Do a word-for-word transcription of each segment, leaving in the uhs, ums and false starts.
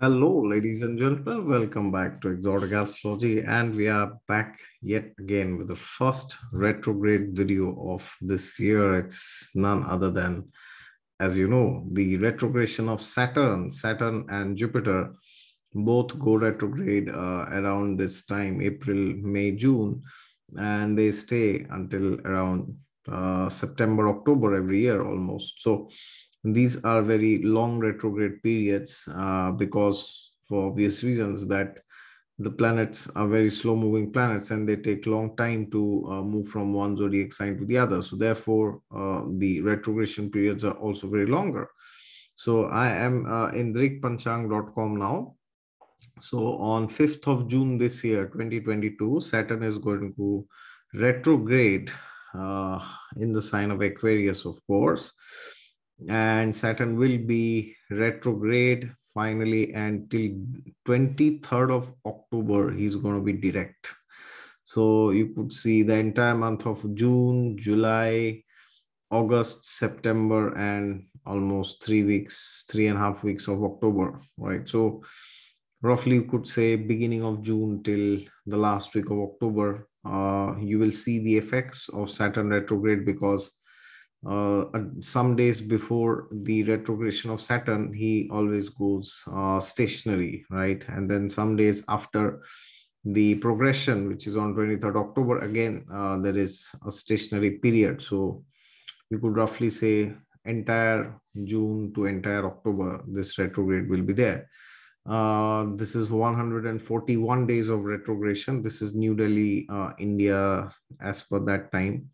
Hello, ladies and gentlemen. Welcome back to Exotic Astrology. And we are back yet again with the first retrograde video of this year. It's none other than, as you know, the retrogression of Saturn. Saturn and Jupiter both go retrograde uh, around this time, April, May, June. And they stay until around uh, September, October every year almost. So these are very long retrograde periods uh, because for obvious reasons that the planets are very slow moving planets and they take long time to uh, move from one zodiac sign to the other. So therefore, uh, the retrogression periods are also very longer. So I am uh, in drik panchang dot com now. So on fifth of June this year, twenty twenty-two, Saturn is going to retrograde uh, in the sign of Aquarius, of course. And Saturn will be retrograde finally until twenty-third of October. He's going to be direct. So you could see the entire month of June, July, August, September, and almost three weeks, three and a half weeks of October, right? So roughly you could say beginning of June till the last week of October, uh, you will see the effects of Saturn retrograde because Uh, some days before the retrogression of Saturn, he always goes uh, stationary, right? And then some days after the progression, which is on twenty-third October, again, uh, there is a stationary period. So you could roughly say entire June to entire October, this retrograde will be there. Uh, this is one hundred forty-one days of retrogression. This is New Delhi, uh, India, as per that time.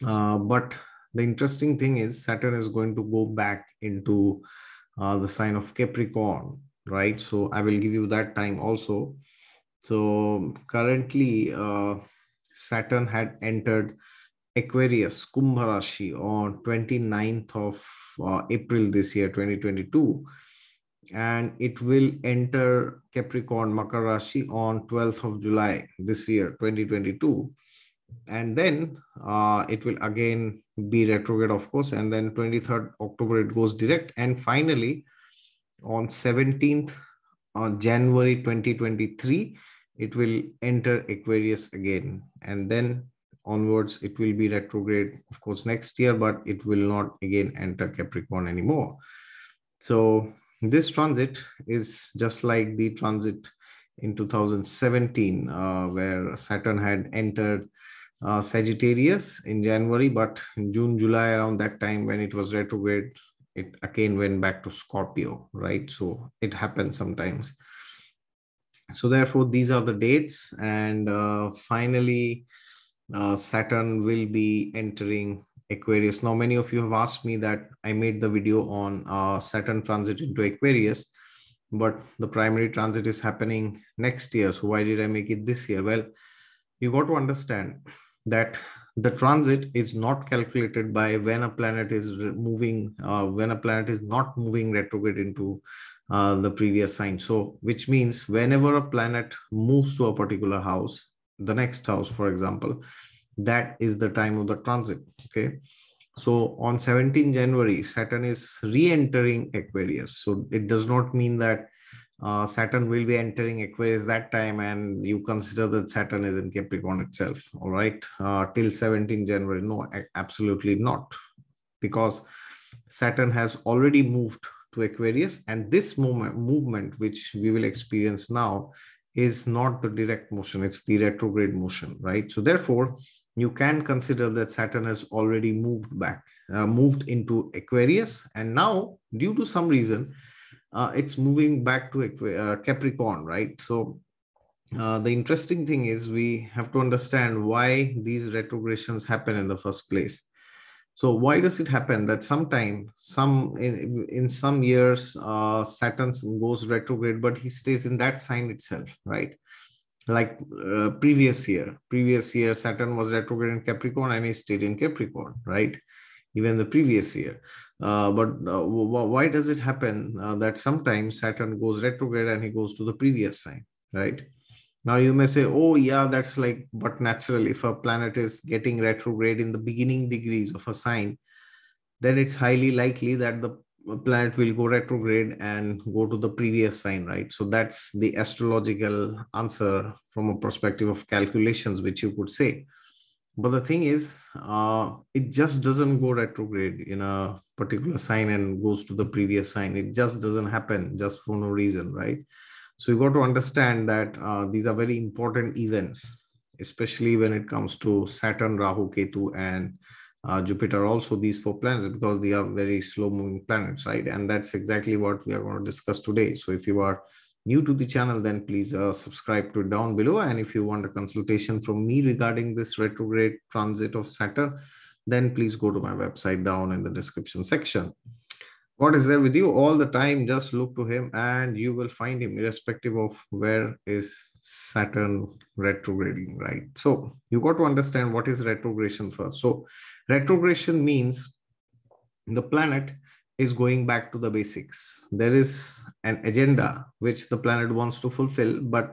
Uh, but the interesting thing is Saturn is going to go back into uh, the sign of Capricorn, right? So I will give you that time also. So currently uh, Saturn had entered Aquarius, Kumbha Rashi on twenty-ninth of April this year, twenty twenty-two. And it will enter Capricorn, Makarashi on twelfth of July this year, twenty twenty-two. And then uh, it will again be retrograde, of course. And then twenty-third October, it goes direct. And finally, on seventeenth of January twenty twenty-three, it will enter Aquarius again. And then onwards, it will be retrograde, of course, next year, but it will not again enter Capricorn anymore. So this transit is just like the transit in two thousand seventeen, uh, where Saturn had entered Uh, Sagittarius in January, but in June, July, around that time when it was retrograde, it again went back to Scorpio, right? So it happens sometimes. So therefore, these are the dates. And uh, finally, uh, Saturn will be entering Aquarius. Now, many of you have asked me that I made the video on uh, Saturn transit into Aquarius, but the primary transit is happening next year. So why did I make it this year? Well, you got to understand that the transit is not calculated by when a planet is moving, uh, when a planet is not moving retrograde into uh, the previous sign. So, which means whenever a planet moves to a particular house, the next house, for example, that is the time of the transit. Okay. So on seventeenth January, Saturn is re-entering Aquarius. So it does not mean that Uh, Saturn will be entering Aquarius that time and you consider that Saturn is in Capricorn itself, all right, uh, till seventeenth January. No, absolutely not, because Saturn has already moved to Aquarius and this moment, movement which we will experience now is not the direct motion, it's the retrograde motion, right? So therefore, you can consider that Saturn has already moved back, uh, moved into Aquarius, and now due to some reason, Uh, it's moving back to uh, Capricorn, right? So uh, the interesting thing is we have to understand why these retrogressions happen in the first place. So why does it happen that sometime, some in, in some years, uh, Saturn goes retrograde, but he stays in that sign itself, right? Like uh, previous year, previous year, Saturn was retrograde in Capricorn and he stayed in Capricorn, right? Even the previous year. Uh, but uh, why does it happen uh, that sometimes Saturn goes retrograde and he goes to the previous sign, right? Now you may say, oh yeah, that's like, but natural, if a planet is getting retrograde in the beginning degrees of a sign, then it's highly likely that the planet will go retrograde and go to the previous sign, right? So that's the astrological answer from a perspective of calculations, which you could say. But the thing is, uh, it just doesn't go retrograde in a particular sign and goes to the previous sign. It just doesn't happen just for no reason, right? So you got to understand that uh, these are very important events, especially when it comes to Saturn, Rahu, Ketu, and Uh, Jupiter, also these four planets, because they are very slow-moving planets, right? And that's exactly what we are going to discuss today. So if you are new to the channel, then please uh, subscribe to down below. And if you want a consultation from me regarding this retrograde transit of Saturn, then please go to my website down in the description section. God is there with you all the time. Just look to him and you will find him, irrespective of where is Saturn retrograding, right? So you got to understand what is retrogression first. So retrogression means the planet is going back to the basics. There is an agenda which the planet wants to fulfill, but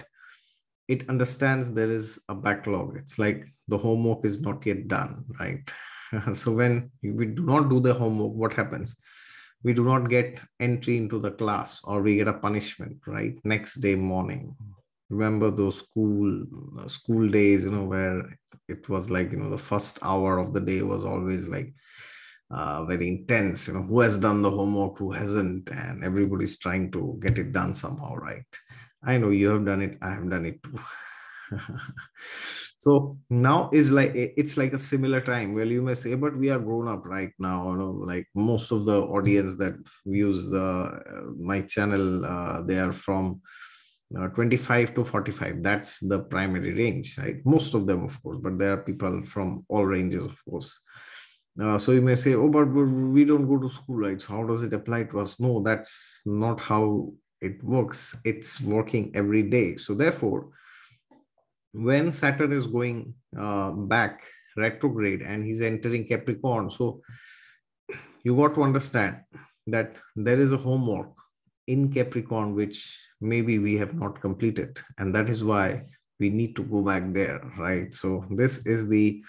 it understands there is a backlog. It's like the homework is not yet done, right? So when we do not do the homework, what happens? We do not get entry into the class, or we get a punishment, right? Next day morning. Remember those school school days, you know, where it was like, you know, the first hour of the day was always like uh, very intense, you know, who has done the homework, who hasn't, and everybody's trying to get it done somehow, right? I know you have done it. I have done it too. So now is like, it's like a similar time. Well, you may say, but we are grown up right now. You know, like most of the audience that views the, my channel, uh, they are from Uh, twenty-five to forty-five, that's the primary range, right? Most of them, of course, but there are people from all ranges, of course. Uh, so you may say, oh, but we don't go to school, right? So how does it apply to us? No, that's not how it works. It's working every day. So therefore, when Saturn is going uh, back retrograde and he's entering Capricorn, so you got to understand that there is a homework in Capricorn, which maybe we have not completed. And that is why we need to go back there, right? So this is the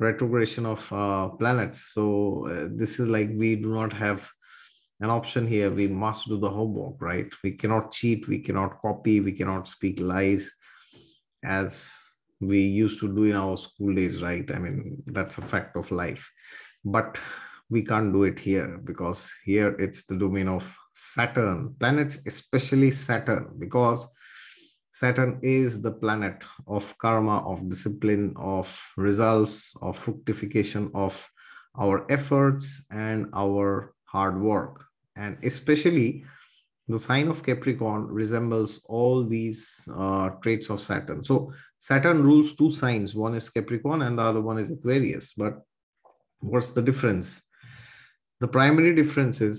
retrogression of uh, planets. So uh, this is like, we do not have an option here. We must do the homework, right? We cannot cheat. We cannot copy. We cannot speak lies as we used to do in our school days, right? I mean, that's a fact of life, but we can't do it here, because here it's the domain of Saturn, planets, especially Saturn, because Saturn is the planet of karma, of discipline, of results, of fructification of our efforts and our hard work. And especially the sign of Capricorn resembles all these uh, traits of Saturn. So Saturn rules two signs. One is Capricorn and the other one is Aquarius. But what's the difference? The primary difference is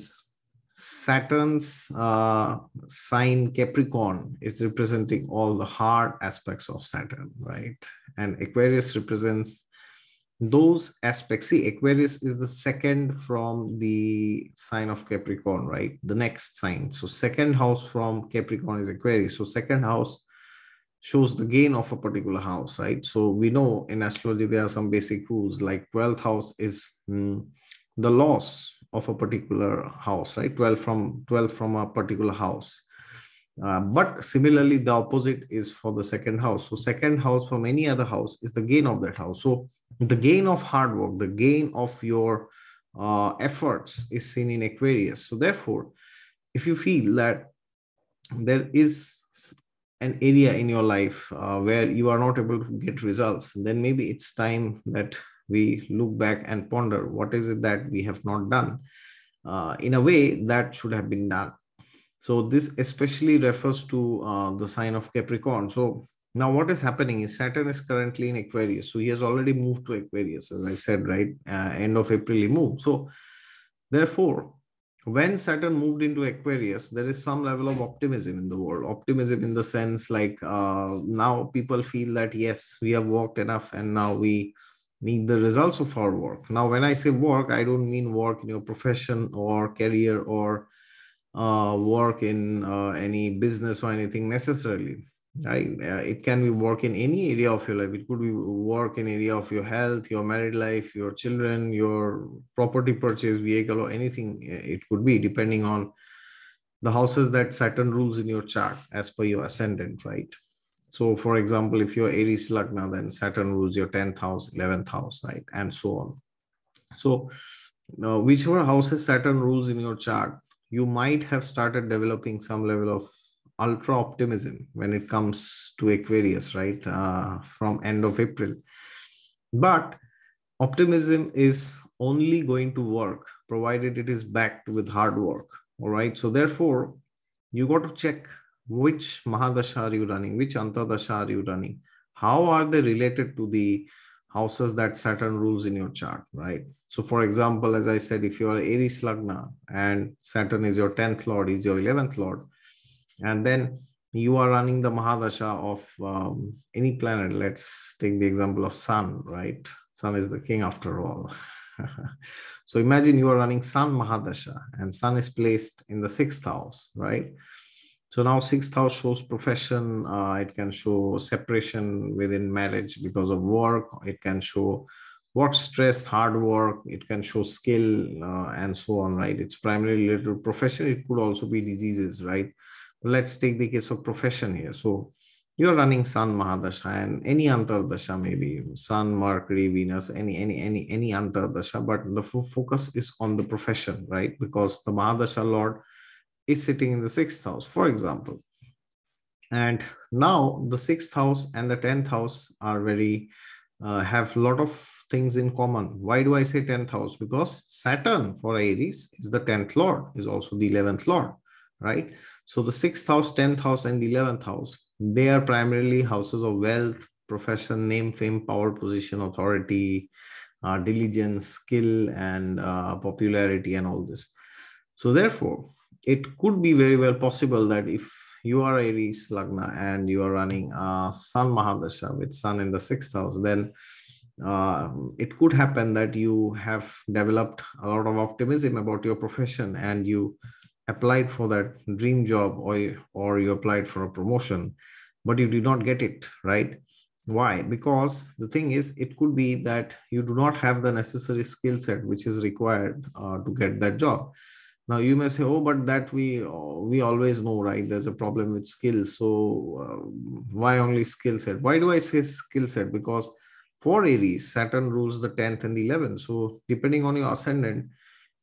Saturn's uh, sign Capricorn is representing all the hard aspects of Saturn, right? And Aquarius represents those aspects. See, Aquarius is the second from the sign of Capricorn, right? The next sign. So second house from Capricorn is Aquarius. So second house shows the gain of a particular house, right? So we know in astrology, there are some basic rules, like twelfth house is mm, the loss of a particular house, right? twelve from twelve from a particular house. Uh, but similarly, the opposite is for the second house. So second house from any other house is the gain of that house. So the gain of hard work, the gain of your uh, efforts is seen in Aquarius. So therefore, if you feel that there is an area in your life uh, where you are not able to get results, then maybe it's time that we look back and ponder what is it that we have not done uh, in a way that should have been done. So this especially refers to uh, the sign of Capricorn. So now what is happening is Saturn is currently in Aquarius. So he has already moved to Aquarius, as I said, right? Uh, end of April he moved. So therefore, when Saturn moved into Aquarius, there is some level of optimism in the world. Optimism in the sense like uh, now people feel that, yes, we have worked enough and now we need the results of our work. Now, when I say work, I don't mean work in your profession or career or uh, work in uh, any business or anything necessarily. I, uh, it can be work in any area of your life. It could be work in area of your health, your married life, your children, your property purchase, vehicle, or anything. It could be depending on the houses that Saturn rules in your chart as per your ascendant, right? So for example, if you're Aries Lagna, then Saturn rules your tenth house, eleventh house, right? And so on. So uh, whichever houses Saturn rules in your chart, you might have started developing some level of ultra optimism when it comes to Aquarius, right? Uh, from end of April. But optimism is only going to work provided it is backed with hard work. All right. So therefore, you got to check which Mahadasha are you running, which Antardasha are you running, how are they related to the houses that Saturn rules in your chart, right? So for example, as I said, if you are Aries Lagna and Saturn is your tenth lord, is your eleventh lord, and then you are running the Mahadasha of um, any planet. Let's take the example of Sun, right? Sun is the king after all. So imagine you are running Sun Mahadasha and Sun is placed in the sixth house, right? So now sixth house shows profession. Uh, it can show separation within marriage because of work. It can show work stress, hard work. It can show skill uh, and so on, right? It's primarily related to profession. It could also be diseases, right? Let's take the case of profession here. So you're running Sun Mahadasha and any Antardasha, maybe Sun, Mercury, Venus, any, any, any, any Antardasha, but the focus is on the profession, right? Because the Mahadasha Lord is sitting in the sixth house, for example. And now the sixth house and the tenth house are very, uh, have a lot of things in common. Why do I say tenth house? Because Saturn for Aries is the tenth Lord, is also the eleventh Lord, right? So the sixth house, tenth house, and the eleventh house, they are primarily houses of wealth, profession, name, fame, power, position, authority, uh, diligence, skill, and uh, popularity, and all this. So therefore, it could be very well possible that if you are Aries Lagna and you are running uh, Sun Mahadasha with Sun in the sixth house, then uh, it could happen that you have developed a lot of optimism about your profession and you applied for that dream job, or, or you applied for a promotion, but you did not get it, right? Why? Because the thing is, it could be that you do not have the necessary skill set which is required uh, to get that job. Now you may say, oh, but that we, we always know, right? There's a problem with skills. So uh, why only skill set? Why do I say skill set? Because for Aries, Saturn rules the tenth and the eleventh. So depending on your ascendant,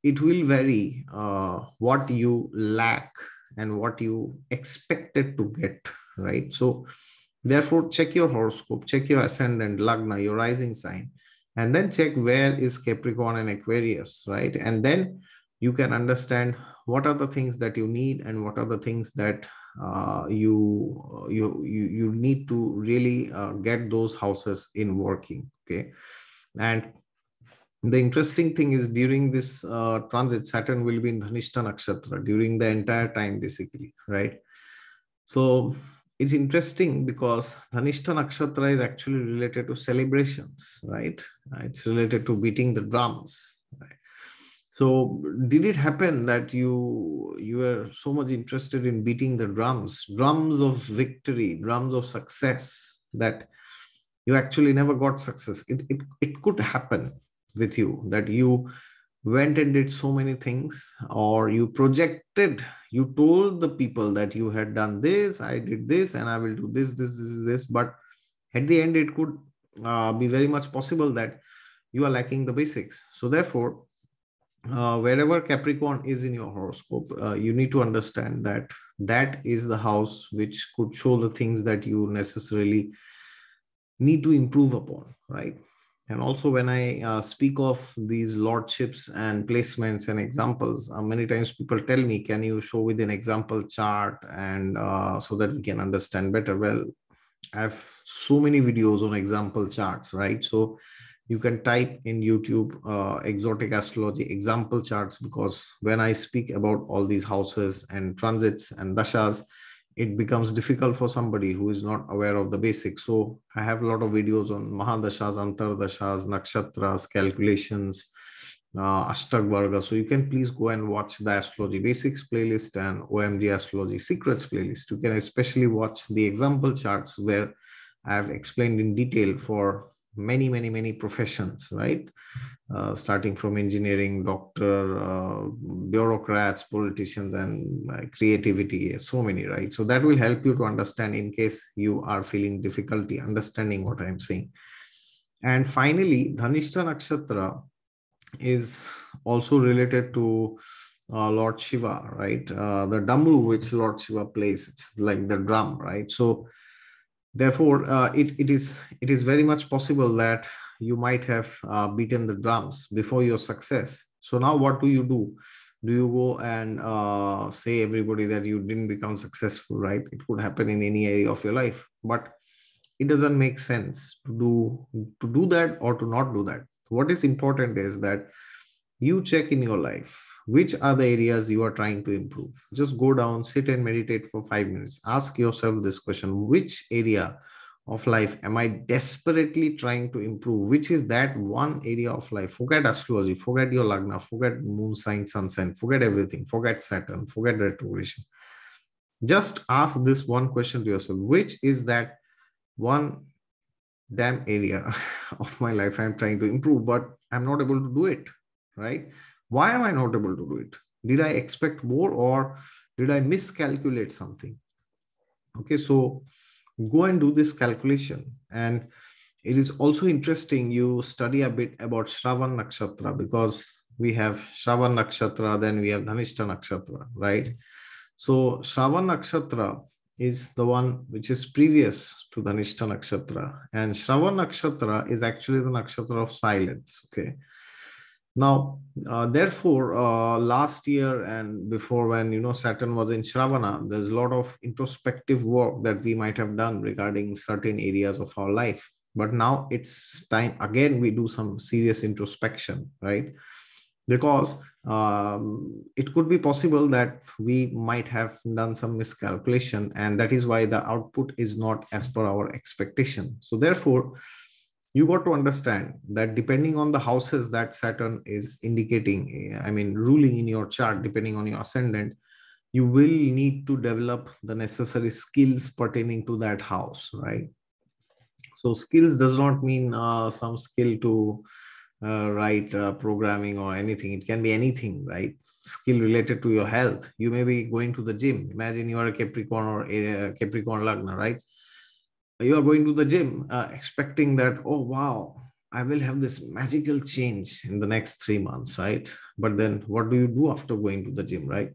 it will vary uh, what you lack and what you expected to get, right? So therefore, check your horoscope, check your ascendant, Lagna, your rising sign, and then check where is Capricorn and Aquarius, right? And then you can understand what are the things that you need and what are the things that uh, you, you, you, you need to really uh, get those houses in working, okay? And the interesting thing is during this uh, transit, Saturn will be in Dhanishtha Nakshatra during the entire time, basically, right? So it's interesting because Dhanishtha Nakshatra is actually related to celebrations, right? It's related to beating the drums, right? So did it happen that you, you were so much interested in beating the drums, drums of victory, drums of success, that you actually never got success? It, it, it could happen with you that you went and did so many things, or you projected, you told the people that you had done this, I did this, and I will do this, this, this, this. But at the end, it could uh, be very much possible that you are lacking the basics. So therefore, uh, wherever Capricorn is in your horoscope, uh, you need to understand that that is the house which could show the things that you necessarily need to improve upon, right? And also when I uh, speak of these lordships and placements and examples, uh, many times people tell me, can you show with an example chart and uh, so that we can understand better? Well, I have so many videos on example charts, right? So you can type in YouTube, uh, Exotic Astrology example charts, because when I speak about all these houses and transits and dashas, it becomes difficult for somebody who is not aware of the basics. So I have a lot of videos on Mahadashas, Antardashas, Nakshatras, calculations, uh, Ashtag Varga. So you can please go and watch the Astrology Basics playlist and O M G Astrology Secrets playlist. You can especially watch the example charts where I've explained in detail for many, many, many professions, right? Uh, starting from engineering, doctor, uh, bureaucrats, politicians, and uh, creativity, so many, right? So that will help you to understand in case you are feeling difficulty understanding what I'm saying. And finally, Dhanishtha Nakshatra is also related to uh, Lord Shiva, right? Uh, the damru which Lord Shiva plays, it's like the drum, right? So therefore, uh, it, it, is, it is very much possible that you might have uh, beaten the drums before your success. So now what do you do? Do you go and uh, say everybody that you didn't become successful, right? It could happen in any area of your life, but it doesn't make sense to do, to do that or to not do that. What is important is that you check in your life, which are the areas you are trying to improve. Just go down, sit and meditate for five minutes. Ask yourself this question, which area of life am I desperately trying to improve? Which is that one area of life? Forget astrology, forget your lagna, forget moon sign, sun sign, forget everything, forget Saturn, forget retrogression. Just ask this one question to yourself, which is that one damn area of my life I'm trying to improve, but I'm not able to do it, right? Why am I not able to do it? Did I expect more or did I miscalculate something? Okay, so go and do this calculation. And it is also interesting you study a bit about Shravana Nakshatra, because we have Shravana Nakshatra, then we have Dhanishtha Nakshatra, right? So Shravana Nakshatra is the one which is previous to Dhanishtha Nakshatra. And Shravana Nakshatra is actually the nakshatra of silence, okay? Now, uh, therefore, uh, last year and before, when, you know, Saturn was in Shravana, there's a lot of introspective work that we might have done regarding certain areas of our life. But now it's time, again, we do some serious introspection, right? Because um, it could be possible that we might have done some miscalculation, and that is why the output is not as per our expectation. So therefore, you got to understand that depending on the houses that Saturn is indicating, I mean, ruling in your chart, depending on your ascendant, you will need to develop the necessary skills pertaining to that house, right? So skills does not mean uh, some skill to uh, write uh, programming or anything. It can be anything, right? Skill related to your health. You may be going to the gym. Imagine you are a Capricorn or a Capricorn Lagna, right? You are going to the gym uh, expecting that, oh, wow, I will have this magical change in the next three months, right? But then what do you do after going to the gym, right?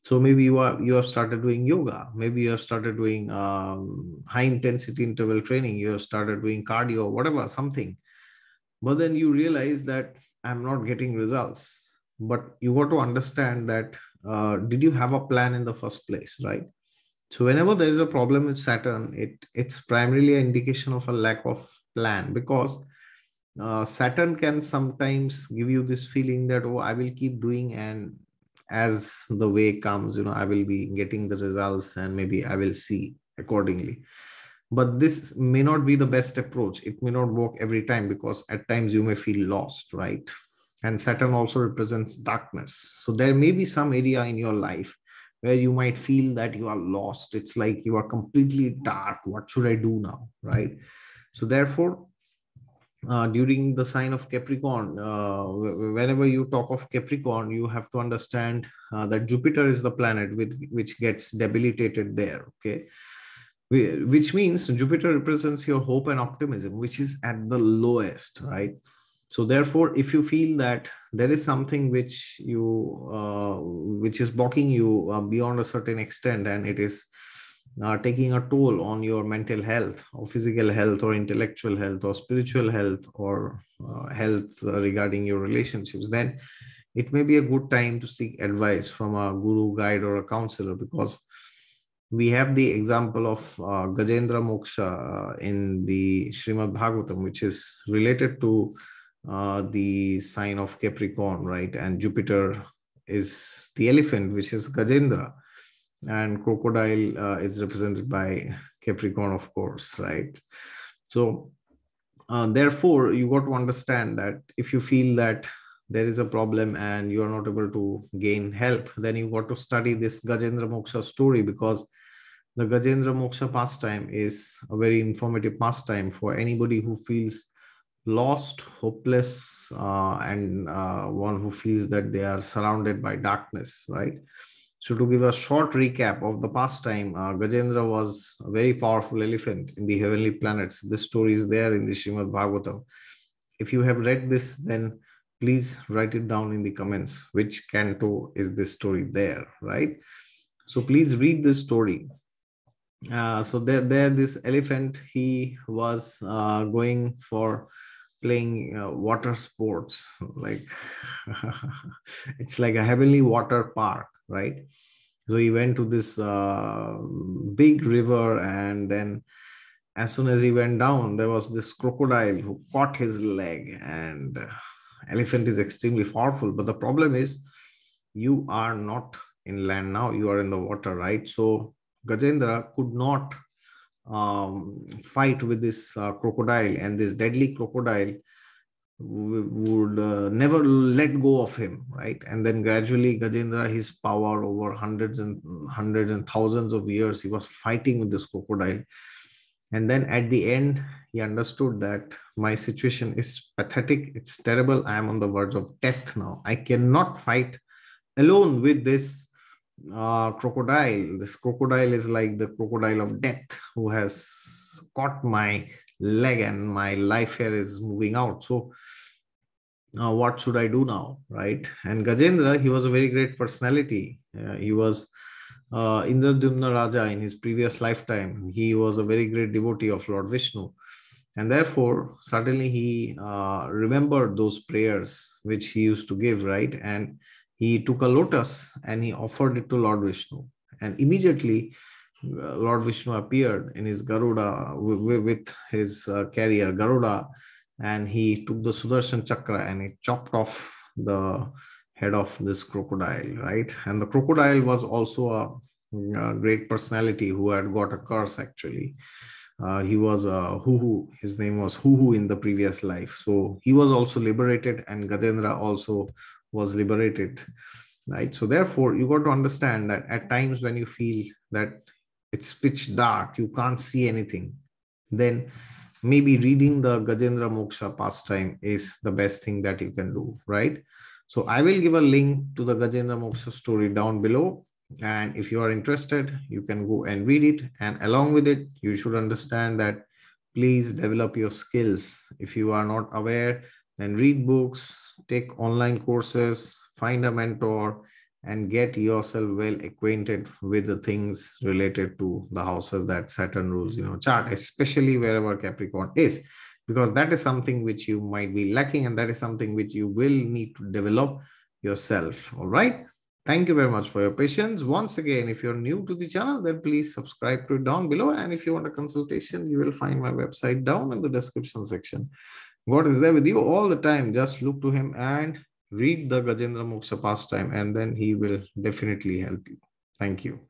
So maybe you are you have started doing yoga. Maybe you have started doing um, high-intensity interval training. You have started doing cardio, whatever, something. But then you realize that I'm not getting results. But you got to understand that uh, did you have a plan in the first place, right? So whenever there is a problem with Saturn, it, it's primarily an indication of a lack of plan, because uh, Saturn can sometimes give you this feeling that, oh, I will keep doing, and as the way comes, you know, I will be getting the results and maybe I will see accordingly. But this may not be the best approach. It may not work every time, because at times you may feel lost, right? And Saturn also represents darkness. So there may be some area in your life where you might feel that you are lost. It's like you are completely dark. What should I do now, right? So therefore, uh, during the sign of Capricorn, uh, whenever you talk of Capricorn, you have to understand uh, that Jupiter is the planet with, which gets debilitated there, okay? We, which means Jupiter represents your hope and optimism, which is at the lowest, right? So therefore, if you feel that there is something which you uh, which is blocking you uh, beyond a certain extent, and it is uh, taking a toll on your mental health or physical health or intellectual health or spiritual health or uh, health uh, regarding your relationships, then it may be a good time to seek advice from a guru, guide, or a counselor, because we have the example of uh, Gajendra Moksha in the Srimad Bhagavatam, which is related to Uh, the sign of Capricorn, right? And Jupiter is the elephant, which is Gajendra, and crocodile uh, is represented by Capricorn, of course, right? So uh, therefore, you got to understand that if you feel that there is a problem and you are not able to gain help, then you got to study this Gajendra Moksha story, because the Gajendra Moksha pastime is a very informative pastime for anybody who feels lost, hopeless, uh, and uh, one who feels that they are surrounded by darkness, right? So to give a short recap of the pastime, uh, Gajendra was a very powerful elephant in the heavenly planets. This story is there in the Srimad Bhagavatam. If you have read this, then please write it down in the comments, which canto is this story there, right? So please read this story. Uh, so there, there, this elephant, he was uh, going for playing uh, water sports, like it's like a heavenly water park, right? So he went to this uh, big river, and then as soon as he went down, there was this crocodile who caught his leg. And uh, elephant is extremely powerful, but the problem is you are not in land now, you are in the water, right? So Gajendra could not um, fight with this uh, crocodile, and this deadly crocodile would uh, never let go of him, right? And then gradually Gajendra, his power over hundreds and hundreds and thousands of years, he was fighting with this crocodile. And then at the end, he understood that my situation is pathetic, it's terrible, I am on the verge of death now. I cannot fight alone with this uh, crocodile. This crocodile is like the crocodile of death who has caught my leg and my life here is moving out. So uh, what should I do now, right? And Gajendra, he was a very great personality. Uh, he was uh, Indradyumna Raja in his previous lifetime. He was a very great devotee of Lord Vishnu. And therefore, suddenly he uh, remembered those prayers which he used to give, right? And he took a lotus and he offered it to Lord Vishnu. And immediately, Lord Vishnu appeared in his Garuda, with his carrier Garuda, and he took the Sudarshan Chakra and he chopped off the head of this crocodile, right? And the crocodile was also a, a great personality who had got a curse actually. Uh, he was a Huhu, his name was Huhu in the previous life. So he was also liberated, and Gajendra also was liberated, right? So therefore, you got to understand that at times when you feel that it's pitch dark, you can't see anything, then maybe reading the Gajendra Moksha pastime is the best thing that you can do, right? So I will give a link to the Gajendra Moksha story down below. And if you are interested, you can go and read it. And along with it, you should understand that please develop your skills. If you are not aware, then read books, take online courses, find a mentor, and get yourself well acquainted with the things related to the houses that Saturn rules in your chart, especially wherever Capricorn is, because that is something which you might be lacking, and that is something which you will need to develop yourself. All right. Thank you very much for your patience. Once again, if you're new to the channel, then please subscribe to it down below. And if you want a consultation, you will find my website down in the description section. God is there with you all the time. Just look to him and read the Gajendra Moksha pastime, and then he will definitely help you. Thank you.